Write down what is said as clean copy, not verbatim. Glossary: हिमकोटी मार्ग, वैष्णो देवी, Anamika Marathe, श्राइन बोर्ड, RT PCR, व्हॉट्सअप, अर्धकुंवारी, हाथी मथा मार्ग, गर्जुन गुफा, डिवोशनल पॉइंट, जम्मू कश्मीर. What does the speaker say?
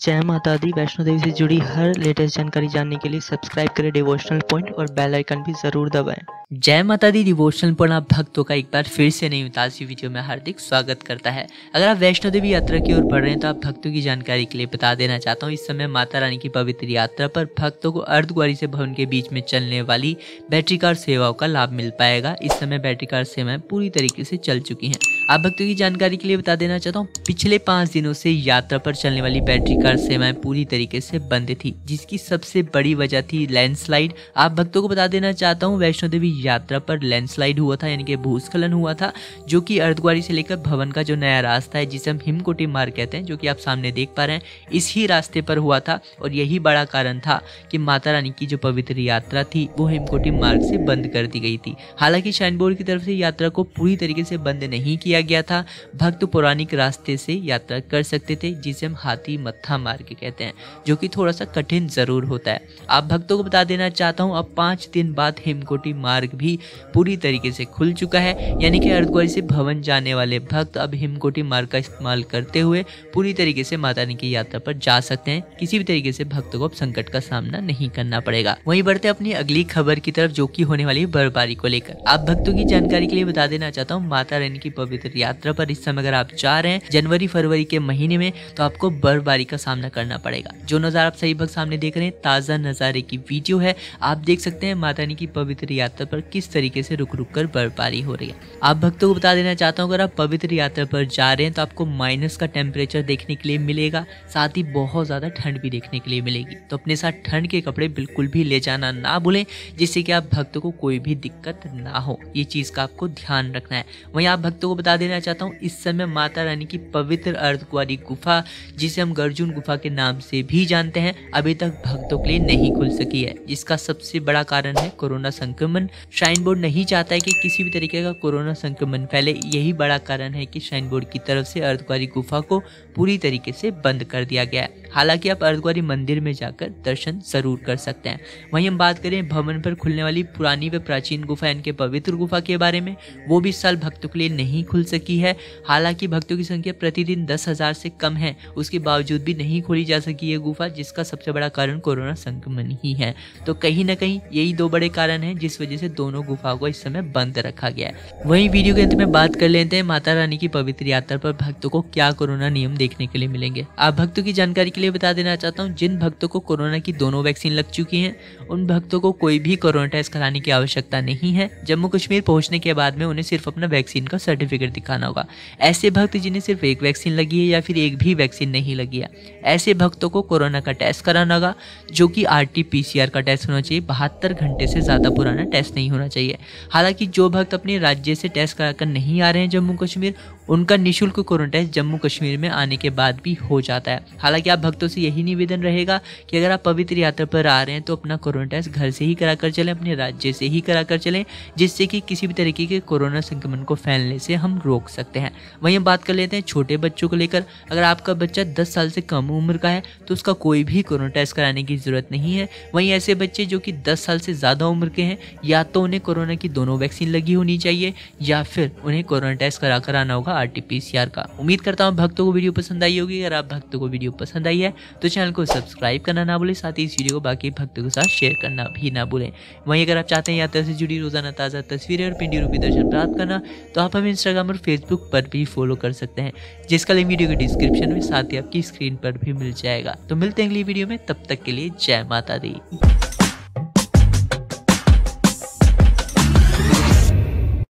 जय माता दी। वैष्णो देवी से जुड़ी हर लेटेस्ट जानकारी जानने के लिए सब्सक्राइब करें डिवोशनल पॉइंट और बेल आइकन भी जरूर दबाएं। जय माता दी। डिवोशनल पॉइंट आप भक्तों का एक बार फिर से नई ताज़ी वीडियो में हार्दिक स्वागत करता है। अगर आप वैष्णो देवी यात्रा की ओर बढ़ रहे हैं तो आप भक्तों की जानकारी के लिए बता देना चाहता हूँ, इस समय माता रानी की पवित्र यात्रा पर भक्तों को अर्धकुंवारी से भवन के बीच में चलने वाली बैटरी कार सेवाओं का लाभ मिल पाएगा। इस समय बैटरी कार सेवाएं पूरी तरीके से चल चुकी हैं। आप भक्तों की जानकारी के लिए बता देना चाहता हूँ, पिछले 5 दिनों से यात्रा पर चलने वाली बैटरी कार सेवाएं पूरी तरीके से बंद थी, जिसकी सबसे बड़ी वजह थी लैंडस्लाइड। आप भक्तों को बता देना चाहता हूँ, वैष्णो देवी यात्रा पर लैंडस्लाइड हुआ था, यानी कि भूस्खलन हुआ था, जो कि अर्धकुंवारी से लेकर भवन का जो नया रास्ता है, जिसे हम हिमकोटी मार्ग कहते हैं, जो कि आप सामने देख पा रहे हैं, इसी रास्ते पर हुआ था। और यही बड़ा कारण था कि माता रानी की जो पवित्र यात्रा थी वो हिमकोटी मार्ग से बंद कर दी गई थी। हालांकि श्राइन बोर्ड की तरफ से यात्रा को पूरी तरीके से बंद नहीं किया गया था, भक्त पौराणिक रास्ते से यात्रा कर सकते थे, जिसे हम हाथी मथा मार्ग कहते हैं, जो कि थोड़ा सा कठिन जरूर होता है। आप भक्तों को बता देना चाहता हूं, अब 5 दिन बाद हिमकोटी मार्ग भी पूरी तरीके से खुल चुका है, यानी कि अर्धकुंवारी से भवन जाने वाले भक्त अब हिमकोटी मार्ग का इस्तेमाल करते हुए पूरी तरीके से माता रानी की यात्रा पर जा सकते हैं। किसी भी तरीके से भक्तों को अब संकट का सामना नहीं करना पड़ेगा। वहीं बढ़ते अपनी अगली खबर की तरफ, जो की होने वाली बर्फबारी को लेकर। आप भक्तों की जानकारी के लिए बता देना चाहता हूँ, माता रानी की पवित्र यात्रा पर इस समय अगर आप जा रहे हैं जनवरी फरवरी के महीने में, तो आपको बर्फबारी का सामना करना पड़ेगा। जो नजारा आप सभी भक्त सामने देख रहे हैं, ताजा नजारे की वीडियो है। आप देख सकते हैं माता रानी की पवित्र यात्रा पर किस तरीके से रुक रुक कर बर्फबारी हो रही है। आप भक्तों को बता देना चाहता हूँ, अगर आप पवित्र यात्रा पर जा रहे हैं तो आपको माइनस का टेम्परेचर देखने के लिए मिलेगा, साथ ही बहुत ज्यादा ठंड भी देखने के लिए मिलेगी। तो अपने साथ ठंड के कपड़े बिल्कुल भी ले जाना ना भूलें, जिससे कि आप भक्तों को कोई भी दिक्कत ना हो, ये चीज का आपको ध्यान रखना है। वहीं आप भक्तों को बता देना चाहता हूँ, इस समय माता रानी की पवित्र अर्धकुंवारी गुफा, जिसे हम गर्जुन गुफा के नाम से भी जानते हैं, अभी तक भक्तों के लिए नहीं खुल सकी है। इसका सबसे बड़ा कारण है कोरोना संक्रमण। श्राइन बोर्ड नहीं चाहता है कि किसी भी तरीके का कोरोना संक्रमण फैले, यही बड़ा कारण है कि श्राइन बोर्ड की तरफ से अर्धकुंवारी गुफा को पूरी तरीके से बंद कर दिया गया है। हालांकि आप अर्धकुंवारी मंदिर में जाकर दर्शन जरूर कर सकते हैं। वहीं हम बात करें भवन पर खुलने वाली पुरानी व प्राचीन गुफा, इनके पवित्र गुफा के बारे में, वो भी इस साल भक्तों के लिए नहीं खुल सकी है। हालांकि भक्तों की संख्या प्रतिदिन 10,000 से कम है, उसके बावजूद भी नहीं खोली जा सकी ये गुफा, जिसका सबसे बड़ा कारण कोरोना संक्रमण ही है। तो कहीं ना कहीं यही 2 बड़े कारण हैं, जिस वजह से दोनों गुफा को इस समय बंद रखा गया है। वहीं वीडियो के अंत में बात कर लेते हैं, माता रानी की पवित्र यात्रा पर भक्तों को क्या कोरोना नियम देखने के लिए मिलेंगे। आप भक्तों की जानकारी के लिए बता देना चाहता हूँ, जिन भक्तों को कोरोना की दोनों वैक्सीन लग चुकी है, उन भक्तों को कोई भी कोरोना टेस्ट कराने की आवश्यकता नहीं है। जम्मू कश्मीर पहुंचने के बाद में उन्हें सिर्फ अपना वैक्सीन का सर्टिफिकेट दिखाना होगा। ऐसे भक्त जिन्हें सिर्फ 1 वैक्सीन लगी है या फिर 1 भी वैक्सीन नहीं लगी है, ऐसे भक्तों को कोरोना का टेस्ट कराना होगा, जो कि RT PCR का टेस्ट होना चाहिए। 72 घंटे से ज़्यादा पुराना टेस्ट नहीं होना चाहिए। हालांकि जो भक्त अपने राज्य से टेस्ट कराकर नहीं आ रहे हैं जम्मू कश्मीर, उनका निःशुल्क कोरोना टेस्ट जम्मू कश्मीर में आने के बाद भी हो जाता है। हालांकि आप भक्तों से यही निवेदन रहेगा कि अगर आप पवित्र यात्रा पर आ रहे हैं तो अपना कोरोना टेस्ट घर से ही करा कर चलें, अपने राज्य से ही करा कर चलें, जिससे कि किसी भी तरीके के कोरोना संक्रमण को फैलने से हम रोक सकते हैं। वहीं बात कर लेते हैं छोटे बच्चों को लेकर। अगर आपका बच्चा 10 साल से कम उम्र का है तो उसका कोई भी कोरोना टेस्ट कराने की जरूरत नहीं है। वहीं ऐसे बच्चे जो कि 10 साल से ज़्यादा उम्र के हैं, या तो उन्हें कोरोना की दोनों वैक्सीन लगी होनी चाहिए, या फिर उन्हें कोरोना टेस्ट करा कर आना होगा RT PCR का। उम्मीद करता हूँ भक्तों को वीडियो पसंद आई होगी। अगर आप भक्तों को वीडियो पसंद आई है तो चैनल को सब्सक्राइब करना ना भूलें, साथ ही इस वीडियो को बाकी भक्तों के साथ शेयर करना भी ना भूलें। वहीं अगर आप चाहते हैं यात्रा से जुड़ी रोजाना ताज़ा तस्वीरें और पिंडी रूपी दर्शन प्राप्त करना, तो आप हमें इंस्टाग्राम और फेसबुक पर भी फॉलो कर सकते हैं, जिसका लिंक वीडियो के डिस्क्रिप्शन में साथ ही आपकी स्क्रीन पर भी मिल जाएगा। तो मिलते हैं अगली वीडियो में, तब तक के लिए जय माता दी।